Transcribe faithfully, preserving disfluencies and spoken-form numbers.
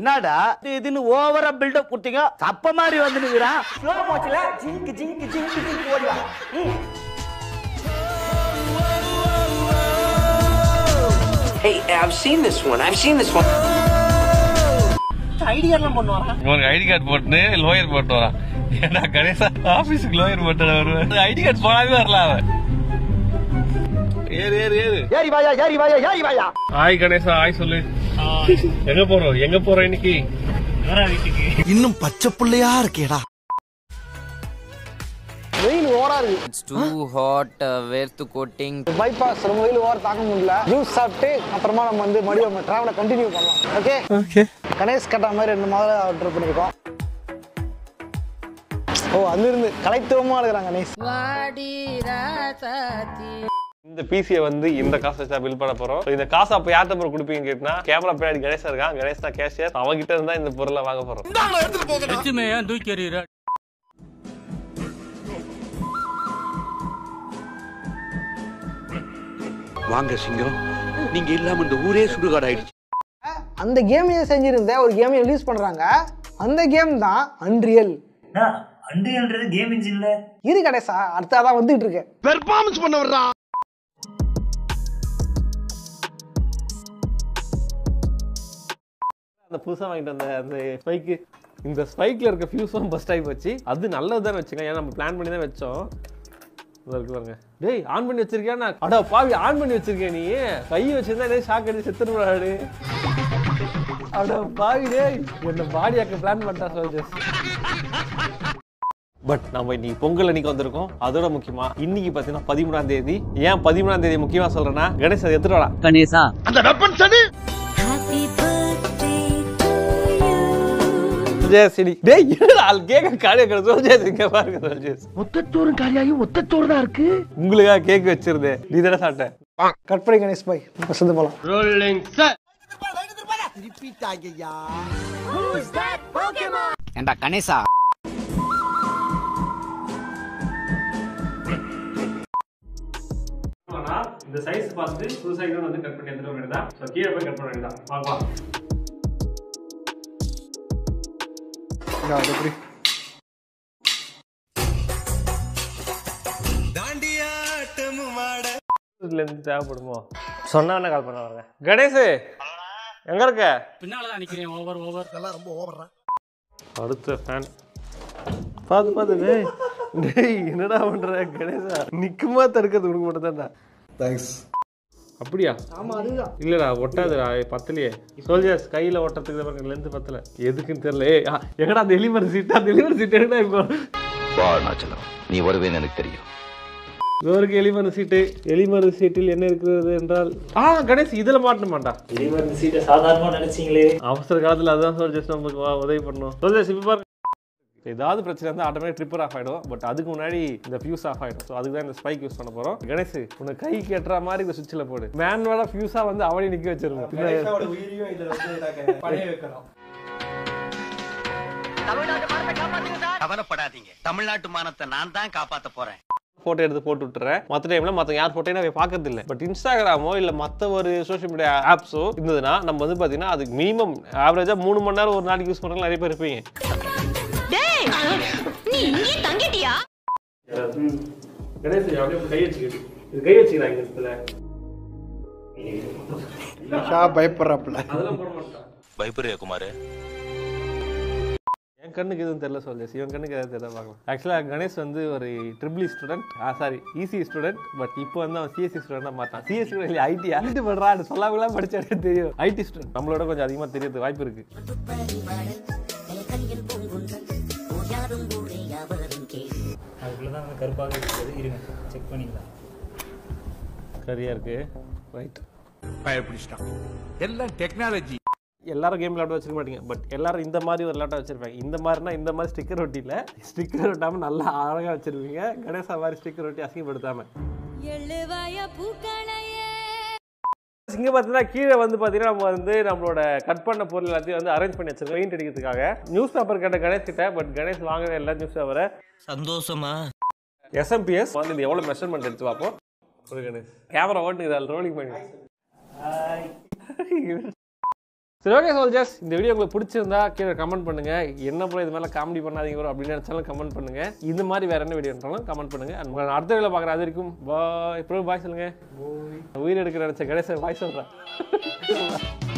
Nada, they didn't over a build up putting up. Sapa Mario and the Nira. Slow mochila, jink, jink, jink, jink, jink. Hey, I've seen this one. I've seen this one. I D card is lawyer. Ganesha office lawyer. I D card is lawyer. Here, here, here. Yari baya, yari baya, yari baya. Hi Ganesha, hi Solid. Hi. Enga poro, enga poro iniki. Vera vitiki. Innum pacha pullaya irukeda. Rain over a. It's too hot. Where to coating? Bypass romba veil over taakam mudiyala. Juice saapte apparama nam vandu mariya ma travel continue pannalam. Okay? Okay. Ganesh katta mari rendu maala order pannirukkom. Oh, anirundu kalaithuvama irukanga Ganesh. Vaadi rathati. The P C வந்து இந்த காசை வச்சா bill பண்ண போறோம். இந்த காசை அப்ப யார்ட்ட போய் கொடுப்பீங்க கேட்டா கேமரா பின்னாடி கணேஷா இருக்கான். கணேஷ் தான் கேஷியர். அவன் கிட்ட இருந்தா இந்த பொருளை வாங்க போறோம். இந்தாங்க எடுத்துட்டு போங்க. எச்சுமே ஏன் தூக்கி எறிற? வாங்க சிங்கம். நீங்க இல்லாம இந்த ஊரே சுடுகாடாயிடுச்சு. அந்த கேமையே செஞ்சிருந்தா ஒரு கேம் ரிலீஸ் பண்றாங்க. அந்த கேம் தான் Unreal. Unrealன்றது கேம் இன்ஜின்ல இரு கணேஷா அர்த்தா தான் வந்துட்டு இருக்கு. பெர்ஃபார்மன்ஸ் பண்ண வரடா. The fuse the spike. In the spike, there is a fuse from bus type. That's good. That's why we planned it. Hey, on it. Hey, on it. Hey, on it. Hey, on it. Hey, on it. Hey, on But நாம இன்னைக்கு பொங்கல் அன்னைக்கு வந்திருக்கோம். அதோட முக்கியமா இன்னைக்கு பாத்தீங்கன்னா பதிமூன்றாம் தேதி. ஏன் பதிமூன்றாம் தேதி முக்கியமா சொல்றேன்னா கணேஷ் அது எத்துறடா. கணேஷா அந்த வெப்பன் சனி ஜெயசிடி டேய் என்னடா ஆல் கேக்க காரியக்கற சொல்றீங்க பாருங்க சொல்றீங்க ஒத்த தூர காரியாயி ஒத்த தூர தான் இருக்கு உங்களுக்கு கேக் வச்சிருந்தே நீதடா சாட்ட கட் பண்ணி கணேஷ் பாய் பசந்து போலாம் ரோலிங் சார் ரிப்பீட் ஆகயா who is that pokemon என்னடா கணேஷா ஆனா இந்த சைஸ் பார்த்து டூ சைடுல வந்து கட் பண்ணி எடுத்துட்டு வரேன்டா சோ கீழ போய் கட் பண்ணறேன்டா வா வா தேவைப்படுமோ சொன்னா கால் பண்ண வரங்க கணேஷ் எங்க இருக்க பின்னாலதான் நிக்கிறேன் ஓவர் ஓவர் எல்லாம் ரொம்ப ஓவர்றா அடுத்த ஃபேன் பாத்து பாத்து டேய் என்னடா பண்ற கணேஷா நிக்குமா தர்க்கது உனக்கு மட்டும் தான்டா தேங்க்ஸ் அப்படியா ஆமா அதுதான் இல்லடா ஒட்டாதடா பத்தலையே சோல்ஜர்ஸ் கையில ஒட்டத்துக்கு பாருங்க லெந்த் பத்தல எதுக்குன்னு தெரியல ஏய் எங்கடா அந்த எலிமெண்ட் சீட்டா டெலிவரி சீட் எங்கடா இப்போ வா நாச்சலாம் நீ வரவேன்னு எனக்கு தெரியும் ஒரு எலிமெண்ட் சீட் எலிமெண்ட் சீட்டில் என்ன இருக்குது என்றால் ஆ கணேஷ் இதல மாட்டணுமாடா எலிமெண்ட் சீட் சாதாரணமா நினைச்சீங்களே அவசர காலத்துல அதான் சோல்ஜர்ஸ் நமக்கு உதவி பண்ணோம் சோல்ஜர்ஸ் இப்போ பாருங்க ஏதாவது பிரச்சனை இருந்தா ஆட்டோமேட்டிக் ட்ரிப்பர் ஆஃப் ஆயிடும் பட் அதுக்கு முன்னாடி இந்த ஃபியூஸ் ஆஃப் ஆயிடும் சோ அதுக்கு தான் இந்த ஸ்பைக் யூஸ் பண்ண போறோம் கணேஷ் உன கை கேட்ற மாதிரி இந்த சுவிட்ச்ல போடு மேன்வலா ஃபியூஸா வந்து அவளே நிக்க வச்சிருங்க கணேஷோட உயிரியும் இதல வந்து பழைய வைக்கணும் தமிழ்நாடு மானத்தை காப்பாத்துங்க சார் கவலைப்படாதீங்க தமிழ்நாடு மானத்தை நான் தான் காப்பாத்த போறேன் போட்டோ எடுத்து போட்டு விட்டுறேன் மத்த டைம்ல மத்த யார் போட்டேனா நான் பார்க்கிறது இல்ல பட் இன்ஸ்டாகிராமோ இல்ல மத்த ஒரு சோஷியல் மீடியா ஆப்ஸோ இருந்ததுனா நம்ம வந்து பாத்தீங்கன்னா அதுக்கு மினிமம் ஆவரேஜா மூணு மணி நேரம் ஒரு நாளைக்கு யூஸ் பண்றதுல நிறைய பேர் இருப்பீங்க நீ இங்கே தங்கிட்டியா கணேஷ் அப்படியே கை வச்சிக்கிட்டு இது கை வச்சிரா இந்த இடத்துல ஷா பயப்படுறாப்ல அதெல்லாம் போட மாட்டா பயப்படுறியா குமாரே என் கண்ணுக்கு எதுவும் தெரியல சொல்லுங்க சிவன் கண்ணுக்கு எதாவது தெரியல பார்க்கலாம் एक्चुअली கணேஷ் வந்து ஒரு triple E student ah sorry ECE student but இப்போ வந்து அவன் சிஎஸ்சி ஸ்டூடண்டா மாட்டான் சிஎஸ்சி இல்ல ஐடி ஐடி பண்றான்னு சொல்லாமலாம் படிச்சானே தெரியும் ஐடி ஸ்டூடண்ட் நம்மளோட கொஞ்சம் அதிகமா தெரியிறது வாய்ப்பு இருக்கு அதுக்குள்ளதான் கருப்பாக இருக்குது இருங்க செக் பண்ணிக்கலாம் சரியா இருக்கு ரைட் ஃபயர் பிடிச்சிட்டான் எல்லாம் டெக்னாலஜி எல்லாரும் கேம் விளையாட வச்சிருக்க மாட்டீங்க பட் எல்லாரும் இந்த மாதிரி ஒரு விளையாட வச்சிருப்பாங்க இந்த மாதிரினா இந்த மாதிரி ஸ்டிக்கர் ஒட்டியில ஸ்டிக்கர் ஒட்டாமல் நல்லா அழகாக வச்சிருப்பீங்க கணேஷா மாதிரி ஸ்டிக்கர் ஒட்டி அசிங்கப்படுத்தாம இங்க பார்த்தீங்கன்னா கீழே வந்து பார்த்தீங்கன்னா நம்ம வந்து நம்மளோட கட் பண்ண பொருள் எல்லாத்தையும் வந்து அரேஞ்ச் பண்ணி வச்சிருக்கோம் பெயிண்ட் அடிக்கிறதுக்காக நியூஸ் பேப்பர் கேட்ட கணேஷ் கிட்ட பட் கணேஷ் வாங்கவே இல்லை நியூஸ் பேப்பரை சந்தோஷமா எஸ்எம்பிஎஸ் வந்து இது எவ்வளோ மெஷர்மெண்ட் எடுத்து பார்ப்போம் ஒரு கணேஷ் கேமரா ஓட்டுங்க ரோலிங் பண்ணி So okay soldiers, இந்த வீடியோ உங்களுக்கு பிடிச்சிருந்தா கீழ கமெண்ட் பண்ணுங்க. என்ன போல இது மேல காமெடி பண்ணாதீங்க bro அப்படின சேனல் கமெண்ட் பண்ணுங்க. இந்த மாதிரி வேற என்ன வீடியோ பண்ணாலும் கமெண்ட் பண்ணுங்க. and உங்க அடுத்த வீடியோல பார்க்கற அது இருக்கும். பை. ப்ரோ பாய் சொல்லுங்க. பாய். உயிர் எடுக்கிற நினைச்ச கணேசன் பாய் சொல்றா.